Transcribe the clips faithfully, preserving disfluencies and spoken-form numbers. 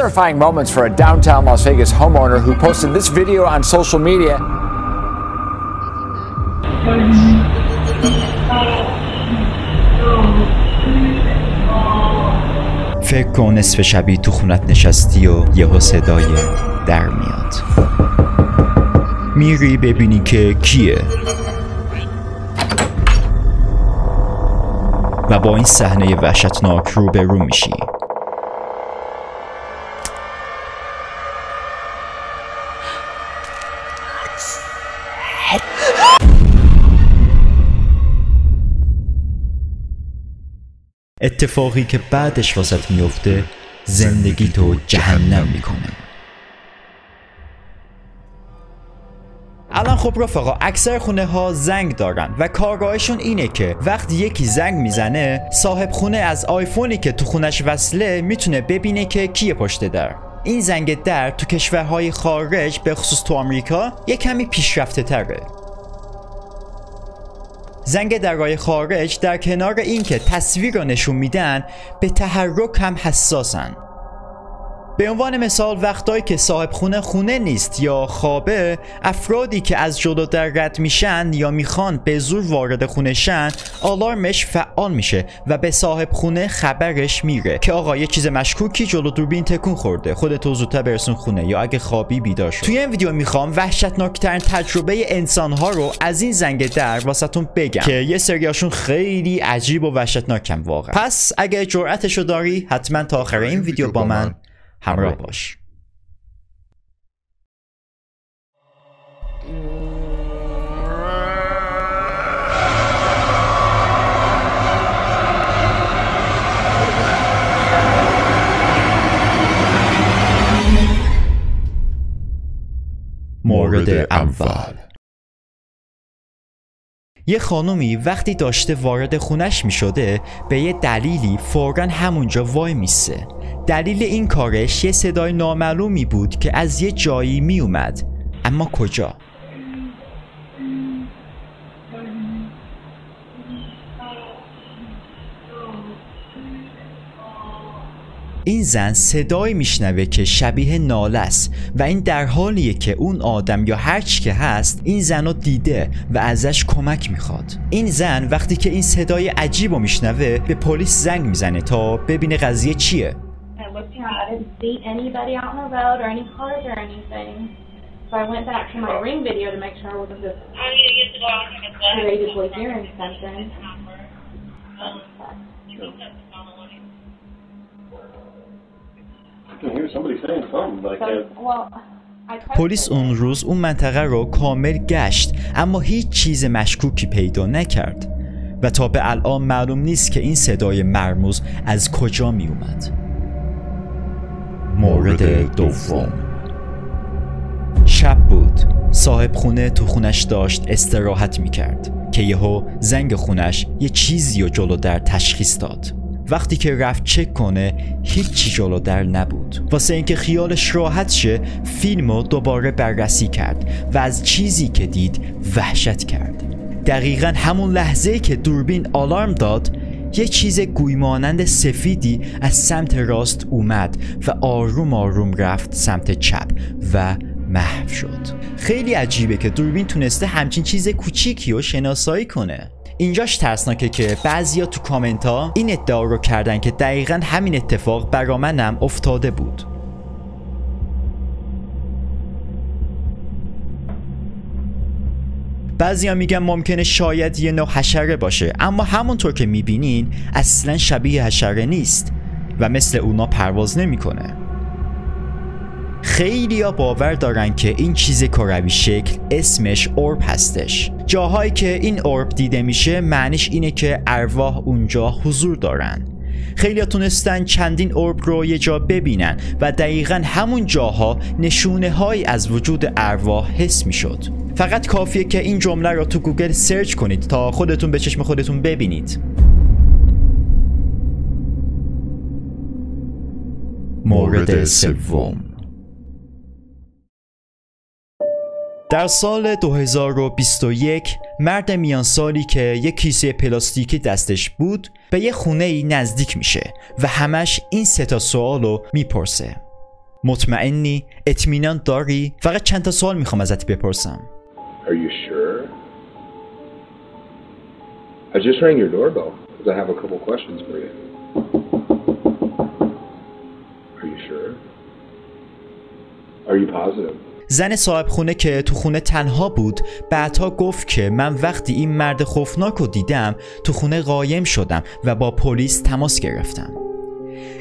Terrifying moments for a downtown Las Vegas homeowner who posted this video on social media. فکر کن نصف شبی تو خونت نشستی و یهو صدای در میاد. میری ببینی که کیه و با این صحنه وحشتناک روبرو میشی. اتفاقی که بعدش واسط میفته زندگی تو جهنم میکنه. الان خب رفقا اکثر خونه ها زنگ دارن و کارگاهشون اینه که وقتی یکی زنگ میزنه صاحب خونه از آیفونی که تو خونش وصله میتونه ببینه که کیه پشت در. این زنگ در تو کشورهای خارج به خصوص تو آمریکا یه کمی پیشرفته تره. زنگ درهای خارج در کنار اینکه تصویر را نشون میدن به تحرک هم حساسن. به عنوان مثال وقتایی که صاحب خونه خونه نیست یا خوابه، افرادی که از جلو در رد میشن یا میخوان به زور وارد خونه شن آلارمش فعال میشه و به صاحب خونه خبرش میره که آقا یه چیز مشکوکی جلو دوربین تکون خورده، خودتو زودتر برسون خونه یا اگه خوابی بیدار شد. توی این ویدیو میخوام وحشتناکترین تجربه انسانها رو از این زنگ در واسهتون بگم که یه سریاشون خیلی عجیب و وحشتناکم واقعا. پس اگه جرأتشو داری حتما تا آخر این ویدیو با من همراه باش. مورد اول، یه خانومی وقتی داشته وارد خونش می شده به یه دلیلی فوراً همونجا وای میسه. دلیل این کارش یه صدای نامعلومی بود که از یه جایی می اومد، اما کجا؟ این زن صدایی میشنوه که شبیه ناله است و این در حالیه که اون آدم یا هرچی که هست این زن رو دیده و ازش کمک میخواد. این زن وقتی که این صدای عجیب رو میشنوه به پلیس زنگ میزنه تا ببینه قضیه چیه. پلیس اون روز اون منطقه رو کامل گشت اما هیچ چیز مشکوکی پیدا نکرد و تا به الان معلوم نیست که این صدای مرموز از کجا می اومد. مورد دوم، شب بود. صاحب خونه تو خونش داشت استراحت می کرد که یهو زنگ خونش یه چیزی رو جلو در تشخیص داد. وقتی که رفت چک کنه هیچی جلو در نبود. واسه اینکه خیالش راحت شه فیلمو دوباره بررسی کرد و از چیزی که دید وحشت کرد. دقیقا همون لحظه که دوربین آلارم داد یه چیز گوی مانند سفیدی از سمت راست اومد و آروم آروم رفت سمت چپ و محو شد. خیلی عجیبه که دوربین تونسته همچین چیز کوچیکی رو شناسایی کنه. اینجاش ترسناکه که بعضیا تو کامنت ها این ادعا رو کردن که دقیقا همین اتفاق برا منم افتاده بود. بعضیا میگن ممکنه شاید یه نوع حشره باشه اما همونطور که میبینین اصلا شبیه حشره نیست و مثل اونا پرواز نمیکنه. خیلیا باور دارن که این چیز کروی شکل اسمش اورب هستش. جاهایی که این اورب دیده میشه معنیش اینه که ارواح اونجا حضور دارن. خیلیا تونستن چندین اورب رو یه جا ببینن و دقیقا همون جاها نشونه هایی از وجود ارواح حس میشد. فقط کافیه که این جمله رو تو گوگل سرچ کنید تا خودتون به چشم خودتون ببینید. مورد سوم، در سال دو هزار و بیست و یک مرد میان سالی که یک کیسه پلاستیکی دستش بود به یه خونه ای نزدیک میشه و همش این سه تا سوالو میپرسه. مطمئنی؟ اطمینان داری؟ فقط چند تا سوال میخوام ازت بپرسم. Are you sure? I just rang your doorbell because I have a couple questions for you. Are you sure? Are you positive? زن صاحب خونه که تو خونه تنها بود بعدها گفت که من وقتی این مرد خوفناک رو دیدم تو خونه قایم شدم و با پلیس تماس گرفتم.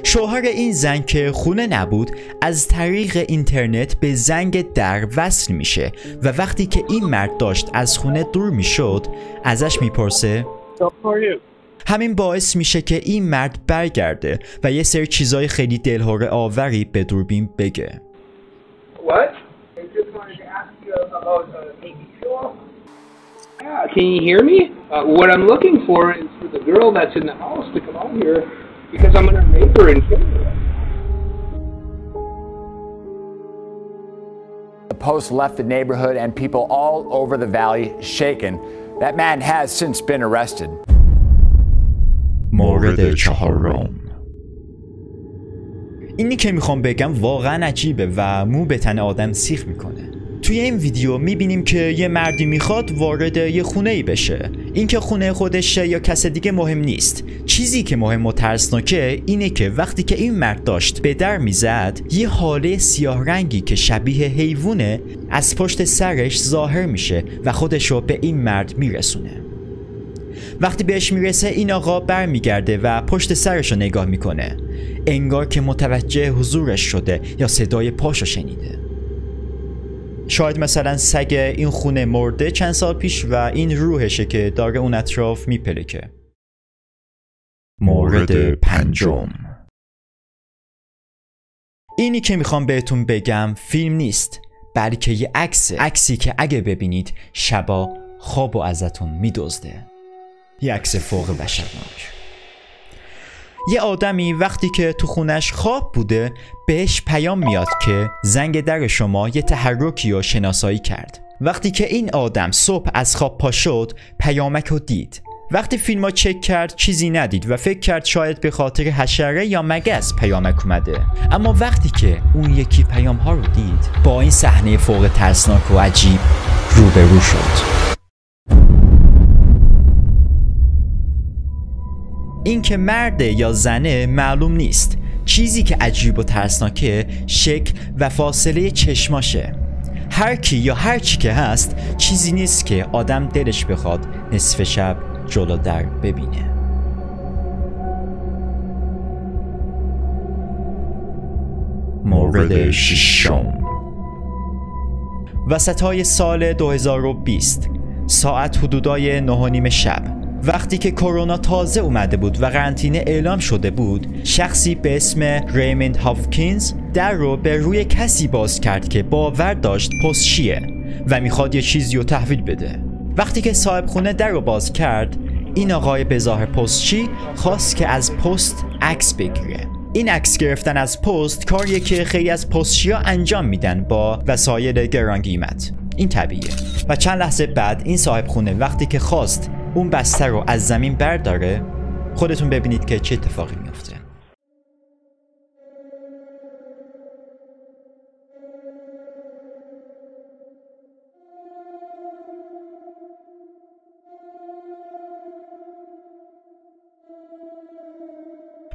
شوهر این زن که خونه نبود از طریق اینترنت به زنگ در وصل میشه و وقتی که این مرد داشت از خونه دور میشد ازش میپرسه همین باعث میشه که این مرد برگرده و یه سری چیزای خیلی دلهره آوری به دوربین بگه. What? Yeah, can you hear me? Uh, what I'm looking for is for the girl that's in the house to come out here because I'm gonna rape her and kill her. The post left the neighborhood and people all over the valley shaken. That man has since been arrested. مورد چهارم. اینی که میخوام بگم واقعا عجیبه و مو به تن آدم سیخ میکنه. توی این ویدیو میبینیم که یه مردی میخواد وارد یه خونه‌ای بشه. اینکه خونه خودشه یا کس دیگه مهم نیست. چیزی که مهم و ترسناکه اینه که وقتی که این مرد داشت به در میزد یه حاله سیاه رنگی که شبیه حیوونه از پشت سرش ظاهر میشه و خودشو به این مرد میرسونه. وقتی بهش میرسه این آقا برمیگرده و پشت سرش رو نگاه میکنه، انگار که متوجه حضورش شده یا صدای پاشو شنیده. شاید مثلا سگ این خونه مرده چند سال پیش و این روحشه که داره اون اطراف میپلکه. مورد پنجم. اینی که میخوام بهتون بگم فیلم نیست، بلکه یه عکسه. عکسی که اگه ببینید شبا خوابو ازتون میدزده. یه عکس فوق وحشتناک. یه آدمی وقتی که تو خونش خواب بوده بهش پیام میاد که زنگ در شما یه تحرکی رو شناسایی کرد. وقتی که این آدم صبح از خواب پا شد پیامک رو دید. وقتی فیلم رو چک کرد چیزی ندید و فکر کرد شاید به خاطر حشره یا مگس پیامک اومده. اما وقتی که اون یکی پیام ها رو دید با این صحنه فوق ترسناک و عجیب روبرو شد. این که مرده یا زنه معلوم نیست. چیزی که عجیب و ترسناکه شکل و فاصله چشماشه. هر کی یا هر چی که هست چیزی نیست که آدم دلش بخواد نصف شب جلو در ببینه. مورد ششم. وسطای سال دو هزار و بیست ساعت حدودای نه و نیم شب وقتی که کرونا تازه اومده بود و قرنطینه اعلام شده بود، شخصی به اسم ریموند هاپکینز در رو به روی کسی باز کرد که باور داشت پستچیه و میخواد یه چیزی رو تحویل بده. وقتی که صاحب خونه در رو باز کرد، این آقای به ظاهر پستچی خواست که از پست عکس بگیره. این عکس گرفتن از پست کاریه که خیلی از پستچی‌ها انجام میدن با وسایل گران قیمت. این طبیعیه. و چند لحظه بعد این صاحب خونه وقتی که خواست اون بسته رو از زمین برداره، خودتون ببینید که چه اتفاقی میفته.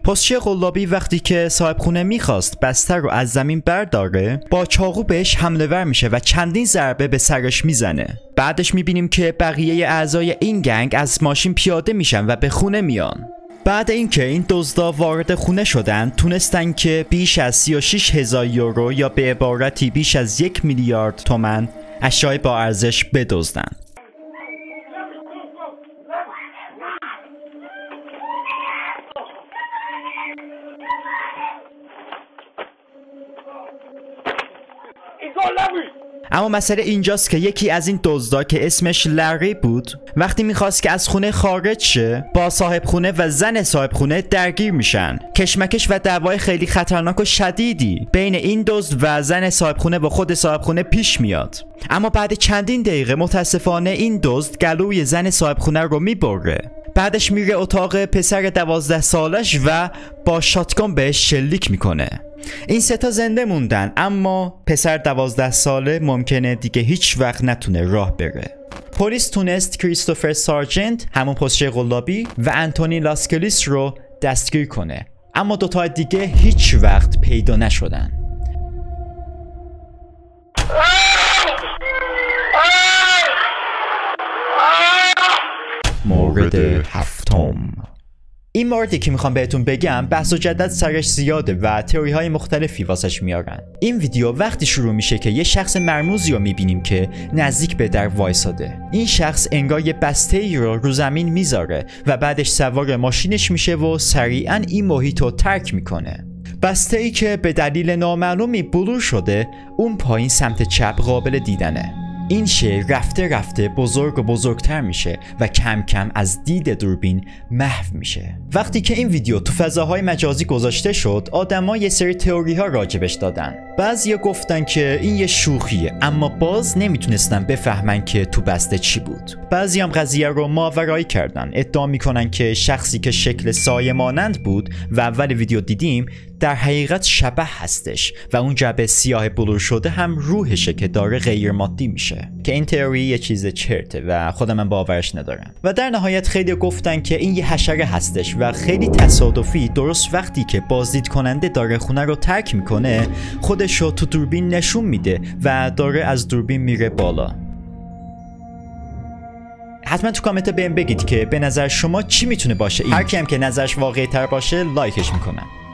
پستچی قلابی وقتی که صاحب خونه میخواست بسته رو از زمین برداره با چاقو بهش حمله ور میشه و چندین ضربه به سرش میزنه. بعدش میبینیم که بقیه اعضای این گنگ از ماشین پیاده میشن و به خونه میان. بعد اینکه این, این دزدا وارد خونه شدن تونستن که بیش از سی و شش هزار یورو یا به عبارتی بیش از یک میلیارد تومن اشیای با ارزش بدزدن. اما مسئله اینجاست که یکی از این دزدا که اسمش لری بود وقتی میخواست که از خونه خارج شه با صاحب خونه و زن صاحب خونه درگیر میشن. کشمکش و دعوای خیلی خطرناک و شدیدی بین این دزد و زن صاحب خونه با خود صاحب خونه پیش میاد. اما بعد چندین دقیقه متاسفانه این دزد گلوی زن صاحب خونه رو میبره. بعدش میره اتاق پسر دوازده سالش و با شاتگان بهش شلیک میکنه. این سه تا زنده موندن، اما پسر دوازده ساله ممکنه دیگه هیچ وقت نتونه راه بره. پلیس تونست کریستوفر سارجنت، همون پستچی قلابی، و انتونی لاسکلیس رو دستگیر کنه، اما دوتا دیگه هیچ وقت پیدا نشدن. مورد هفتم. این موردی که میخوام بهتون بگم بحث و جدل سرش زیاده و تئوری های مختلفی واسش میارن. این ویدیو وقتی شروع میشه که یه شخص مرموزی رو میبینیم که نزدیک به در وایساده. این شخص انگار یه بسته ای رو رو زمین میذاره و بعدش سوار ماشینش میشه و سریعا این محیط رو ترک میکنه. بسته ای که به دلیل نامعلومی بلور شده، اون پایین سمت چپ قابل دیدنه. این شی رفته رفته بزرگ و بزرگتر میشه و کم کم از دید دوربین محو میشه. وقتی که این ویدیو تو فضاهای مجازی گذاشته شد، آدما یه سری تئوری ها راجبش دادن. بعضیا گفتن که این یه شوخیه، اما باز نمیتونستن بفهمن که تو بسته چی بود. بعضی هم قضیه رو ماورایی کردن، ادعا میکنن که شخصی که شکل سایه مانند بود و اول ویدیو دیدیم در حقیقت شبح هستش و اون جبه سیاه بلور شده هم روحشه که داره غیر مادی میشه، که این تئوری یه چیز چرته و خودم من باورش ندارم. و در نهایت خیلی گفتن که این یه حشره هستش و خیلی تصادفی درست وقتی که بازدید کننده داره خونه رو ترک میکنه، خودش رو تو دوربین نشون میده و داره از دوربین میره بالا. حتما تو کامنت بهم بگید که به نظر شما چی میتونه باشه. این هر کیم که نظرش واقعی تر باشه لایکش میکنم.